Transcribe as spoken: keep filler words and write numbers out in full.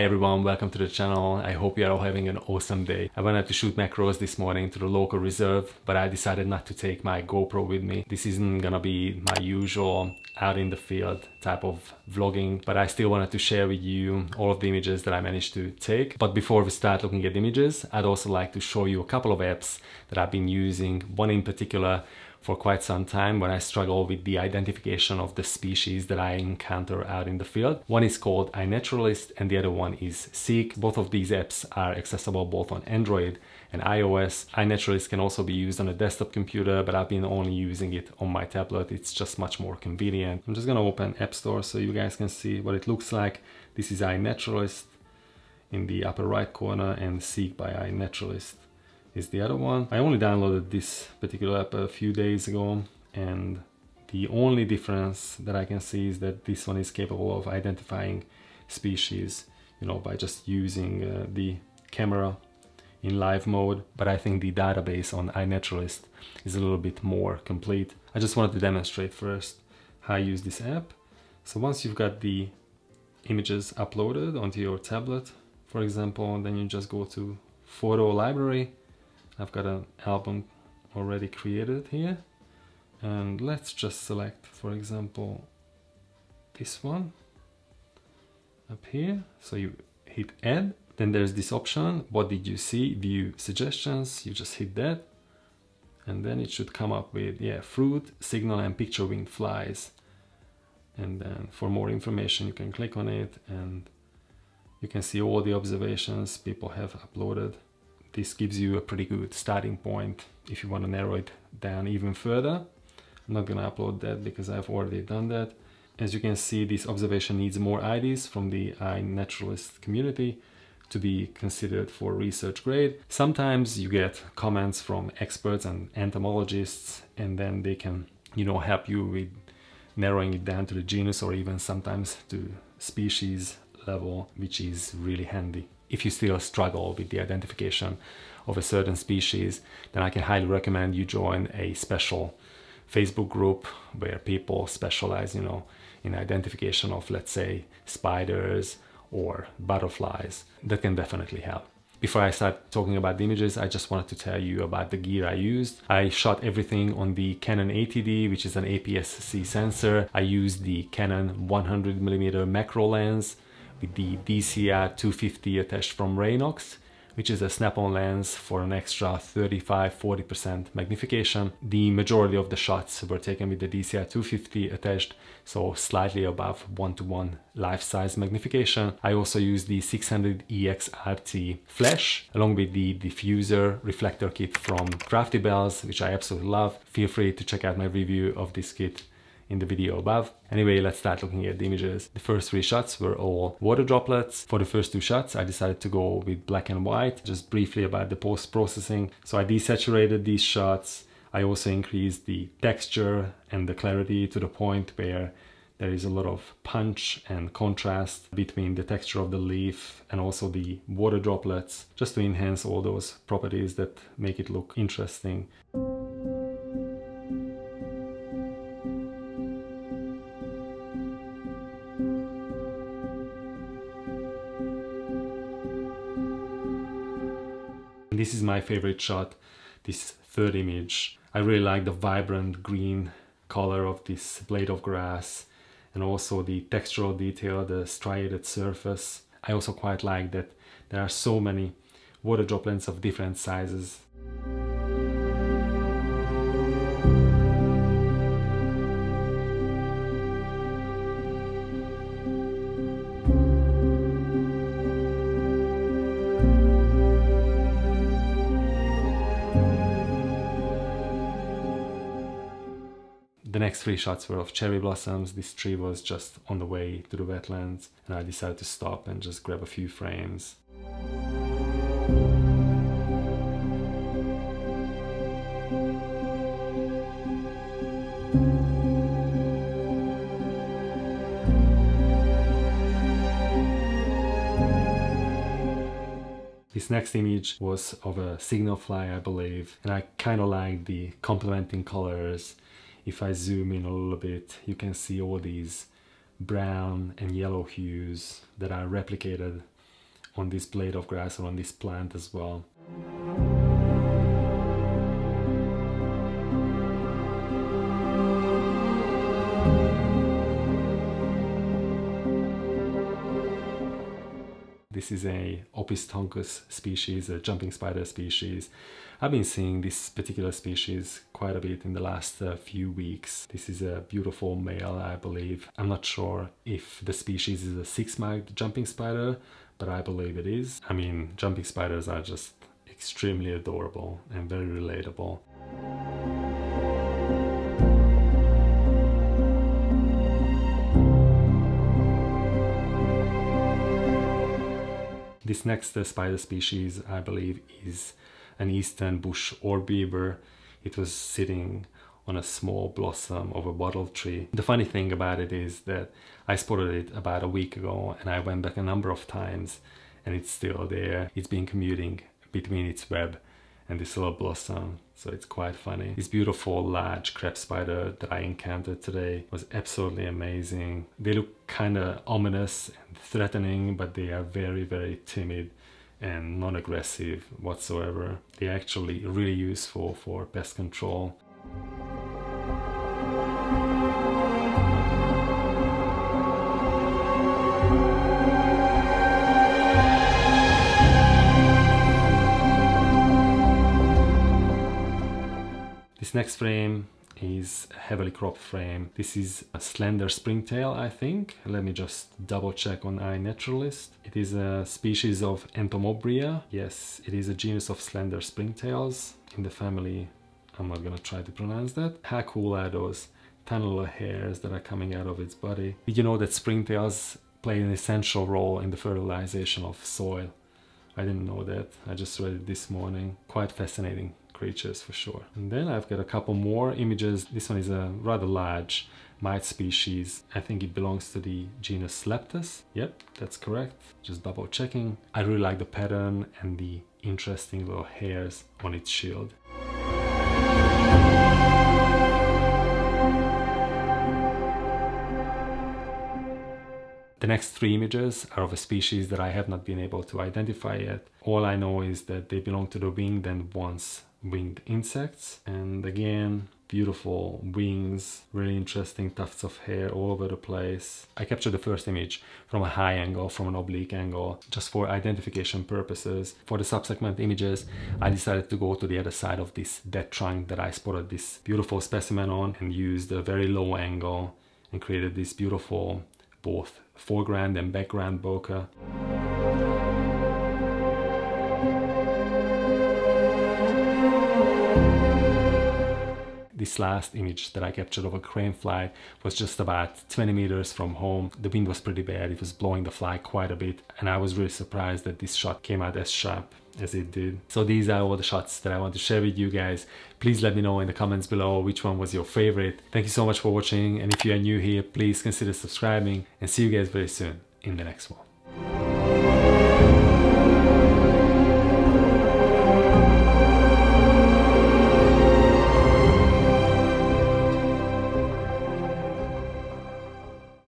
Hi everyone, welcome to the channel. I hope you are all having an awesome day. I wanted to shoot macros this morning to the local reserve, but I decided not to take my GoPro with me. This isn't gonna be my usual out in the field type of vlogging, but I still wanted to share with you all of the images that I managed to take. But before we start looking at images, I'd also like to show you a couple of apps that I've been using, one in particular for quite some time when I struggle with the identification of the species that I encounter out in the field. One is called iNaturalist and the other one is Seek. Both of these apps are accessible both on Android and iOS. iNaturalist can also be used on a desktop computer, but I've been only using it on my tablet. It's just much more convenient. I'm just gonna open App Store so you guys can see what it looks like. This is iNaturalist in the upper right corner, and Seek by iNaturalist is the other one. I only downloaded this particular app a few days ago, and the only difference that I can see is that this one is capable of identifying species, you know, by just using uh, the camera in live mode. But I think the database on iNaturalist is a little bit more complete. I just wanted to demonstrate first how I use this app. So once you've got the images uploaded onto your tablet, for example, then you just go to Photo Library. I've got an album already created here, and let's just select, for example, this one up here. So you hit add, then there's this option, what did you see, view suggestions. You just hit that, and then it should come up with, yeah, fruit, signal and picture winged flies. And then for more information, you can click on it and you can see all the observations people have uploaded. This gives you a pretty good starting point if you want to narrow it down even further. I'm not going to upload that because I've already done that. As you can see, this observation needs more I Ds from the iNaturalist community to be considered for research grade. Sometimes you get comments from experts and entomologists, and then they can, you know, help you with narrowing it down to the genus or even sometimes to species level, which is really handy. If you still struggle with the identification of a certain species, then I can highly recommend you join a special Facebook group where people specialize, you know, in identification of, let's say, spiders or butterflies. That can definitely help. Before I start talking about the images, I just wanted to tell you about the gear I used. I shot everything on the Canon eighty D, which is an A P S C sensor. I used the Canon one hundred millimeter macro lens with the D C R two fifty attached from Raynox, which is a snap-on lens for an extra thirty-five to forty percent magnification. The majority of the shots were taken with the D C R two fifty attached, so slightly above one to one life-size magnification. I also used the six hundred E X R T flash along with the diffuser reflector kit from Crafty Bells, which I absolutely love. Feel free to check out my review of this kit in the video above. Anyway, let's start looking at the images. The first three shots were all water droplets. For the first two shots, I decided to go with black and white. Just briefly about the post-processing. So I desaturated these shots. I also increased the texture and the clarity to the point where there is a lot of punch and contrast between the texture of the leaf and also the water droplets, just to enhance all those properties that make it look interesting. This is my favorite shot, this third image. I really like the vibrant green color of this blade of grass and also the textural detail, the striated surface. I also quite like that there are so many water droplets of different sizes. The next three shots were of cherry blossoms. This tree was just on the way to the wetlands, and I decided to stop and just grab a few frames. This next image was of a signal fly, I believe, and I kind of like the complementing colors. If I zoom in a little bit, you can see all these brown and yellow hues that are replicated on this blade of grass or on this plant as well. This is a Opisthoncus species, a jumping spider species. I've been seeing this particular species quite a bit in the last uh, few weeks. This is a beautiful male, I believe. I'm not sure if the species is a six-mouthed jumping spider, but I believe it is. I mean, jumping spiders are just extremely adorable and very relatable. This next uh, spider species, I believe, is an Eastern Bush orb-weaver. It was sitting on a small blossom of a wattle tree. The funny thing about it is that I spotted it about a week ago and I went back a number of times and it's still there. It's been commuting between its web and this little blossom, so it's quite funny. This beautiful large crab spider that I encountered today was absolutely amazing. They look kind of ominous and threatening, but they are very, very timid and non-aggressive whatsoever. They're actually really useful for pest control. This next frame is a heavily cropped frame. This is a slender springtail, I think. Let me just double check on iNaturalist. It is a species of Entomobrya. Yes, it is a genus of slender springtails in the family. I'm not gonna try to pronounce that. How cool are those tiny little hairs that are coming out of its body? Did you know that springtails play an essential role in the fertilization of soil? I didn't know that. I just read it this morning. Quite fascinating creatures for sure. And then I've got a couple more images. This one is a rather large mite species. I think it belongs to the genus Leptus. Yep, that's correct. Just double checking. I really like the pattern and the interesting little hairs on its shield. The next three images are of a species that I have not been able to identify yet. All I know is that they belong to the winged and once winged insects, and again, beautiful wings, really interesting tufts of hair all over the place. I captured the first image from a high angle, from an oblique angle, just for identification purposes. For the subsequent images, I decided to go to the other side of this dead trunk that I spotted this beautiful specimen on and used a very low angle and created this beautiful both foreground and background bokeh. This last image that I captured of a crane fly was just about twenty meters from home. The wind was pretty bad, it was blowing the fly quite a bit, and I was really surprised that this shot came out as sharp as it did. So these are all the shots that I want to share with you guys. Please let me know in the comments below which one was your favorite. Thank you so much for watching, and if you are new here, please consider subscribing, and see you guys very soon in the next one.